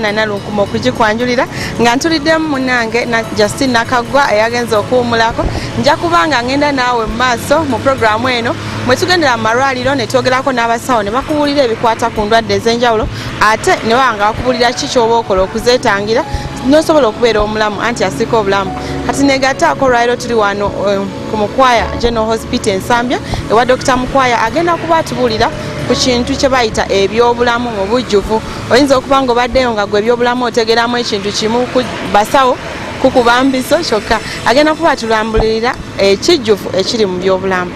Yohana Nalunkumo okugikwanjulira nga ntuliddemu munange na Justin Nakagwa eyagenze okuwummulako. Nja kubanga ngenda naawe mu maaso mu programu eno mwe tugendera mu malwaliro ne twogerako n'abasawo ne bakuwulira ebikwata ku ndwadde ez'enjawulo ate ne banga bakuwulira ki ky'oba okola okuzeetangira n'osobola okubeera omulamu anti asika obulamu. Kati negataako olwaliro tuli wano ku Mukwaya General Hospital Nsambya ewa Dr. Mukwaya agenda kuba atubuulira ku kintu kye bayita ebyobulamu mu bujjuvu. Oyinza okuba ng'obaddeyo nga gwe ebyobulamu otegeramu ekintu kimu ku basawo kukuba mbiso kyokka agenda kuba atulambulira ekijjuvu ekiri mu byobulamu.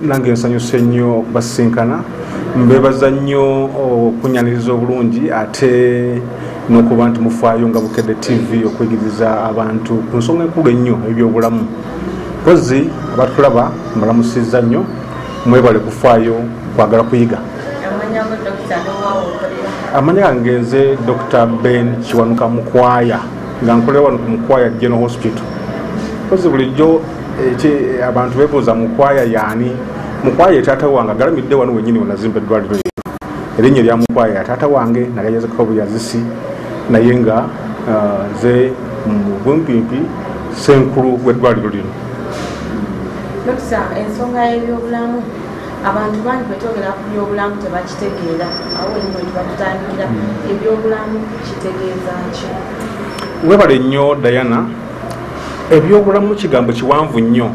Nange nsanyuse nnyo okubasinkana mbebaza nnyo okunyaliriza obulungi ate n'okuba nti mufaayo nga Bukedde TV okwegiriza abantu ku nsonga enkulu ennyo ebyobulamu. Kozi abatulaba mbalamusizza nnyo mwebale kufaayo kwagala kuyiga. Amanya gange nze Dr. Ben Kiwanuka Mukwaya nga nkolera wano ku Mukwaya General Hospital. Kozi bulijjo abantu bebuuza Mukwaya yaani. Mukwaya taata wange galamidde wano wenyini wanazimba eddwaliro erinnya lya Mukwaya taata wange nagezako obuyazisi naye nga ze mubumpiimpi senkulu w'eddwaliro lino. Dokita, ensonga y'ebyobulamu abantu bangi betwogera ku byobulamu tebakitegeera awo eno wetubatutandikira ebyobulamu kitegeeza ki? Webale nnyo Diana, ebyobulamu kigambo kiwanvu nnyo.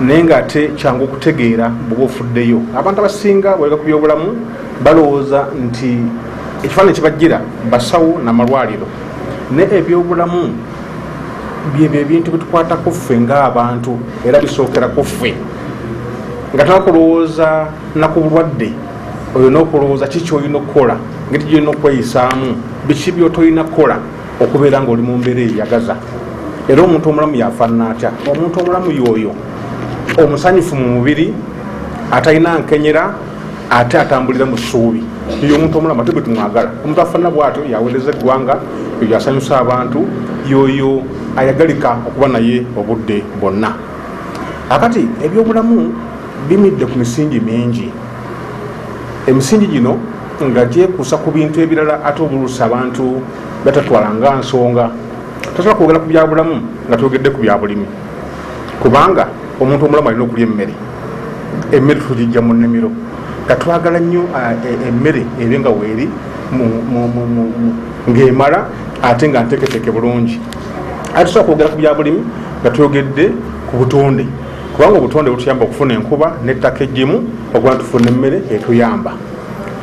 Nenga ate kyangu okutegeera bw'oba ofuddeyo. Abantu abasinga bwega ku byobulamu balowooza nti ekifaananyi kibajjira basawo n'amalwaliro. Ne ebyobulamu byebyo ebintu bitukwatako ffe ng'abantu era bisookerako ffe. Nga twakulowooza naku bulwadde olina okulowooza kiki olina okukola, ngeri gy'olina okweyisaamu, biki by'otolina kukola okubeera ng'oli mu mbeera eyagaza. Era omuntu omulamu yafaanana atya? Omuntu omulamu y'oyo omusanyufu mu mubiri atalina nkenyera ate atambulira mu ssuubi. Yo omuntu omulamu ate bwe tumwagala omuntu afaanana bw'atyo yaweereza eggwanga, yoyo asanyusa abantu, yoyo ayagalika okuba naye obudde bwonna. Akati ebyobulamu bimidde ku misingi mingi, emisingi gino nga gyekuusa ku bintu ebirala ate obuluusi abantu batatwala nga nsonga. Tosobola kwogera ku byabulamu nga twogedde ku byabulimi, kubanga omuntu omulamu alina okulya emmere. Emmere tugijja mu nnimiro nga twagala nnyo emmere ere nga weeri ng'emala ate nga nteeketeeke bulungi. Ate tusobola kwogera ku byabulimi nga twogedde ku butonde, kubanga obutonde butuyamba okufuna enkuba n'ettaka eggimu okuba tufuna emmere etuyamba.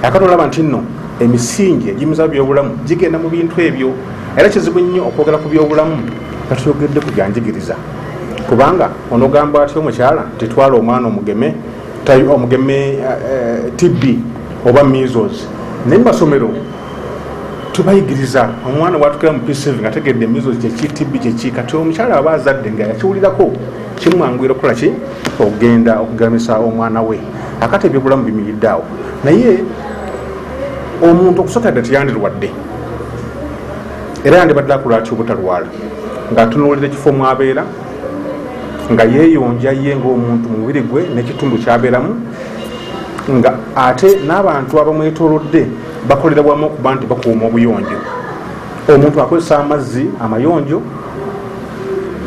Akati olaba nti nno emisingi egimiza byobulamu gigenda mu bintu ebyo. Era kizibu nnyo okwogera ku byobulamu nga twogedde ku byanjigiriza, kubanga onogamba atyo omukyala titwala omwana omugeme TB oba measles. Naye basomero tubayigiriza omwana watukira mu PCV nga tegedde measles kyeki, TB kyeki. Kati omukyala aba azadde nga yakiwulirako kimwanguira okukola ki? Okugenda okugamisa omwana we. Akati ebyobulamu bimiridde awo, naye omuntu okusooka ddala teyandirwadde era yandibadde akola ki obutalwala ng'atunuulira ekifo mw'abeera nga yeeyonja ye ng'omuntu mubiri gwe n'ekitundu kyabeeramu, nga ate n'abantu abamwetoolodde bakolera wamu okuba nti bakuuma obuyonjo. Omuntu akozesa amazzi amayonjo,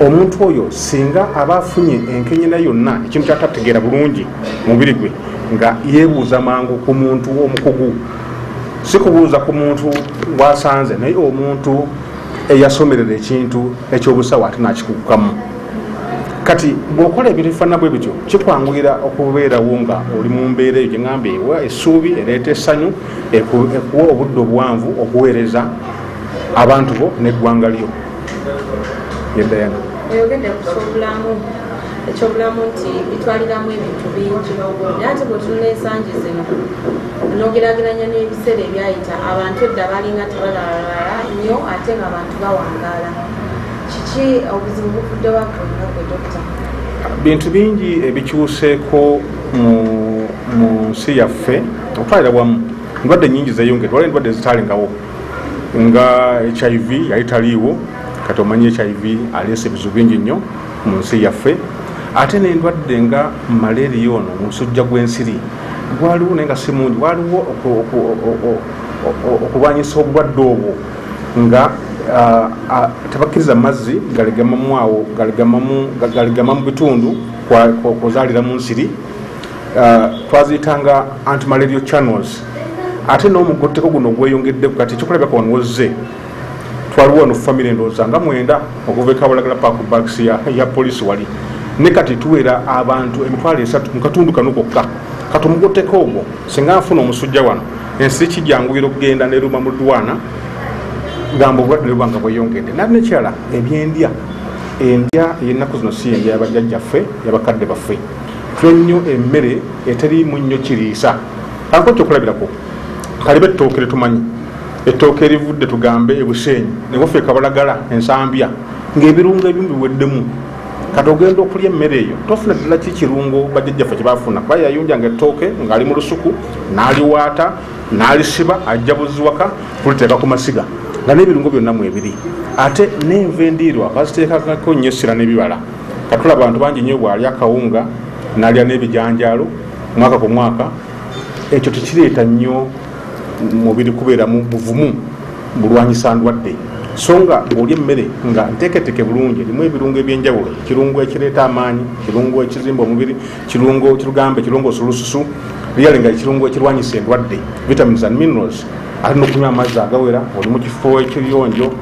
omuntu oyo singa aba afunye enkenyera yonna ekintu kyatategeera bulungi mubiri gwe nga yeebuuza mangu ku muntu omukugu, si kubuuza ku muntu gwasanze, naye omuntu eyasomerera ekintu ekyobusawo ate nakikugukamu. Kati bw'okola ebintu ebifaanana bwe bityo kikwanguira okubeerawo nga oli mu mbeera eyo gye ŋŋamba ewa essuubi ereeta essanyu ekuwa obudde obuwanvu okuweereza abantu bo n'eggwanga lyo. Yeddayana oyogedde kusoobulamu ekyobulamu nti bitwaliramu ebintu bingi n'obulumi, ate bwe tunula ensangi zino n'ogeraageranya n'ebiseera ebyayita abantu edda balinga tebalala nnyo ate ng'abantu bawangaala. Kiki obuzibu bufudde bakolera gwe Dokita? Bintu bingi ebikyuseeko mu nsi yaffe okutwalira wamu. Ndwadde nnyingi zeeyongedde, waliwo endwadde ezitaalingawo nga HIV yali taliiwo. Kati omanyi HIV aleese ebizibu bingi nnyo mu nsi yaffe. Atene endwadde nga malaria ono musujja gw'ensiri gwaliwo nenga simungi waliwo okulwanyisa obulwadde obwo nga tabakkiriza mazzi galigamamu awo galigamamu bitundu kwozaalira mu nsiri twaziyitanga anti-malaria channels. Ate n'omugotteko guno gweyongeddeku kati ekyokulabika wano wozze twaliwo wano famire endowooza nga mwenda okuva Kabalagalala Park Barracks ya poliisi wali ne kati tuwera abantu emitwalo esatu mu katundu kano kokka katumugoteko ogwo singa afuna omusujja wano ensi kijanguyira okugenda neruma mu ddwana gambo obulwadde bwanga bweyongedde nanekyala ebyendya endya yennaku zino si endya yabajjajjaffe yabakadde baffe nnyo emmere eteri mu nnyo kiriisa ako kyokulabirako kalibe ettooke tumanyi ettooke erivudde tugambe ebuseenyi ne waffe Kabalagala ensambya ng'ebirungo ebimu biweddemu kati ogenda okulya emmere eyo tofuna ddala ki kirungo bajjajjaffe kye baafuna kuba yayunjanga ettooke ng'ali mu lusuku n'aliwaata n'alisiba ajja buziwaka tuliteeka ku masiga nga n'ebirungo byonna mwebiri ate n'enva endiirwa baziteekakako nnyo essira n'ebibala katula abantu bangi nnyo bw'alya akawunga n'alya n'ebijanjaalo mwaka ku mwaka ekyo tekireeta nnyo mubiri kubeeramu buvumu bulwanyisa ndwadde. Songa olye mmere nga nteeketeeke bulungi erimu ebirungo ebyenjawulo kirungo ekireeta amaanyi kirungo ekizimba omubiri kirungo kirugambe kirungo sulususu lyali nga kirungo ekirwanyisa endwadde vitamins and minerals ate n'okunywa amazzi agawera oli mu kifo ekiyonjo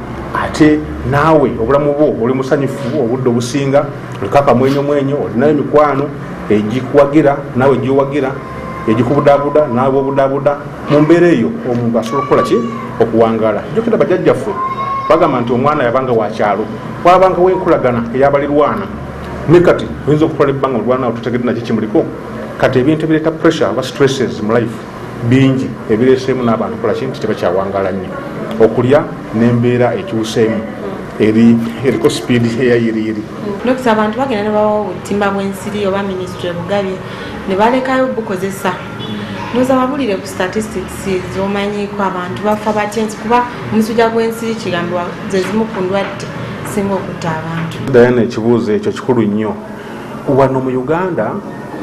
ate naawe obulamu bwo oli musanyufu obudde obusinga olikaka mwenyomwenyo olinayo emikwano egikuwagira naawe giwagira egikubudabuda naawe obudabuda mu mbeera eyo omuntu asobola okukola ki okuwangaala jjukira bajjajjaffe bagamba nti omwana yabanga wakyalo wabanga wenkulagana eyabalirwana ne kati oyinza okutwala ebbanga olwana otutegedde naki kimuliko kati ebintu ebireeta pressure oba stresses mu life bingi ebireeseemu n'abantu kola ki nti tebakyawangala nnyo okulya n'embeera ekyuseemu eriko sipiidi eyayiriiri dokita abantu bagenda ne bawa obutimba bw'ensiri oba minisitule bugabye ne balekayo bukozesa noza babulire ku statistics z'omanyiko abantu bafa batya kuba omusujja gw'ensiri kigambibwa zezimu ku ndwadde singa okutta abantu dayana ekibuuzo ekyo kikulu nnyo wano mu Uganda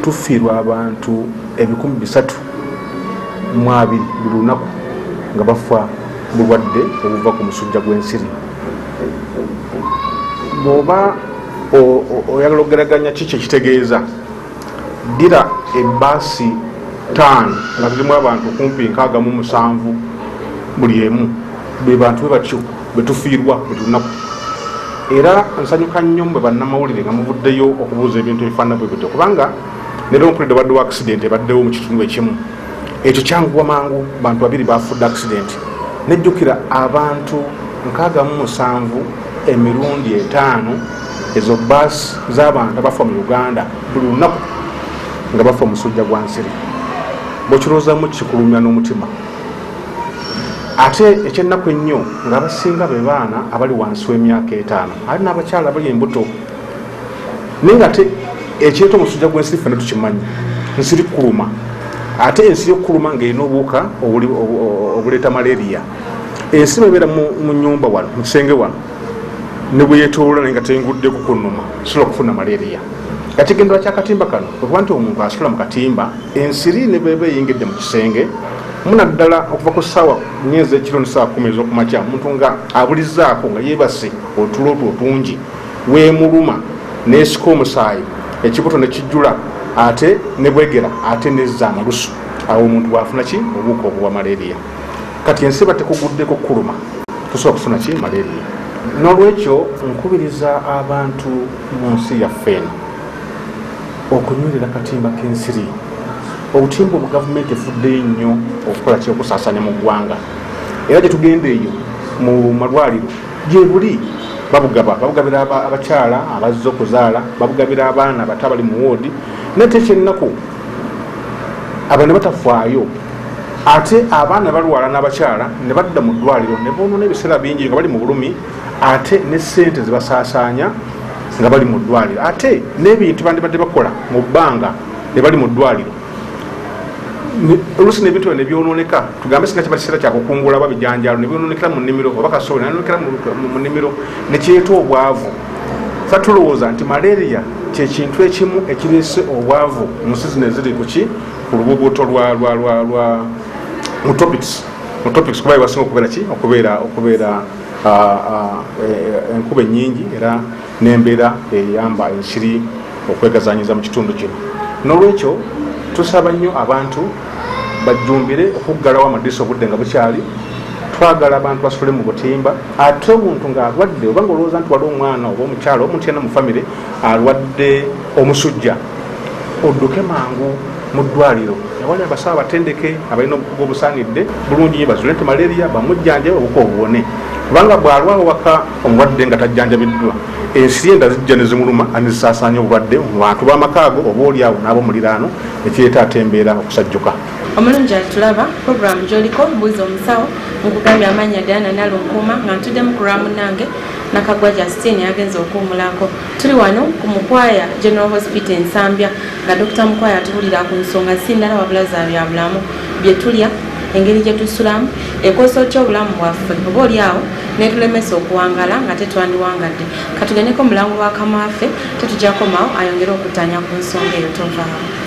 tufiirwa abantu 320 buli lunaku nga bafa bulwadde obuva ku musujja gw'ensiri bwoba oyagala okugeraganya kiki ekitegeeza ddira ebbaasi 5 nga tulimu abantu kumpi 67 buli emu be bantu be batyo betufiirwa buli lunaku era nsanyuka nnyo bwe bannamawulire nga muvuddeyo okubuuza ebintu ebifaanana bwe bityo kubanga neera omukulidde obaddewo accident ebaddewo mu kitundu ekimu ekyo kyanguwa mangu bantu 2 baafudde accident nejjukira abantu 67 emirundi 5 ezo baasi z'abantu abafa mu Uganda buli lunaku nga bafa omusujja gwa nsiri bw'okirowoozamu kikulumya n'omutima ate ekyennaku ennyo nga basinga be baana abali wansi w'emyaka 5 ate n'abakyala abali embuto naye ngate ekireeta omusujja gw'ensiri ffe ne tukimanyi nsiri kuluma ate ensiri okukuluma ng'erina obuwuka obuleeta malaria ensiri ebeera mu nnyumba wano mu kisenge wano ne bwe yeetooloola naye nga tenguddeko kunnuma sobola okufuna malaria katikendwa kyakatimba kano okuba nti omuntu asula mu katimba ensiri ne bweba eyingidde mu kisenge muna ddala okuva ku ssaawa nyeza ekiro ne ssaawa 10 ez'okumakya omuntu nga abulizaako nga yeebase otulo otwo otungi weemuluma n'esika omusaayi ekibuto ne kijjula ate ne bwegera ate nezza amalusu awo omuntu bwafuna ki obuwuka obuwa malaria kati ensi batekuguddeko kuluma tusobola kufuna ki malaria n'olwekyo nkubiriza abantu mu nsi yaffe okunywirira katimba k'ensiri obutimba mu gavumenti efudde ennyo okukola kyokusaasaanya mu ggwanga era gye tugenda eyo mu malwaliro gye buli babugaba babugabira abakyala abazze okuzaala babugabira abaana abato abali mu woodi nate ekyennaku abaana batafaayo ate abaana balwala n'abakyala ne badda mu ddwaliro ne boonona ebiseera bingi nga bali mu bulumi ate ne ssente zebasaasaanya nga bali mu ddwaliro ate n'ebintu bandibadde bakola mu bbanga ne bali mu ddwaliro oluusi n'ebintu byo ne byonooneka tugambe singa kiba kiseera kyakukungula oba bijanjaalo ne byonoonekera mu nnimiro oba kasooli nanoonekera mu nnimiro ne kireeta obwavu sa tulowooza nti malaria kyekintu ekimu ekireese obwavu musizi neziri kuki ku lubuguto lwa mu topics kuba basinga okubeera ki okubeera enkube nyingi era n'embeera eyamba ekiri okwegazanyiza mu kitundu kino. N'olwekyo tusaba nnyo abantu bajumbire okuggalawo amaddiisa obudde nga bukyali. Twagala abantu basule mu butimba ate omuntu ng'alwadde oba ng'olowooza nti wali omwana oba omukyala omuntu yenna mu famire alwadde omusujja odduke mangu mu ddwaliro ewali abasawo abatendeke abalina obukugu obusaanidde bulungi ye bazule nti malaria bamujjanjabe obuka obuwone kubanga bw'alwawo waka omulwadde nga tajjanjabiddwa ensiyenda zijja ne zimuluma anizisaasaanya obulwadde mu bantu b'amakaago oba oliawo n'ab'omuliraano ekireeta ate embeera okusajjuka. Omulungi atulaba program joliko mbuzi omusawo mukugambye amanya Diana Nalukuma nga ntuddemu ku Ramunange Nakagwa Justine yagenze okuwummulako. Tuli wano ku Mukwaya General Hospital Nsambya nga Dr. Mukwaya atubulira ku nsonga sindala wabula za byabulamu bye tulya, engeri gye tusulamu, ekoosa ky'obulamu bwaffe oba oliawo netulemesa okuwangala nga tetwandiwangadde. Katugeneko mulango wa Kamaffe tetujja komawo ayongera okutanya ku nsonga eyo tovaawo.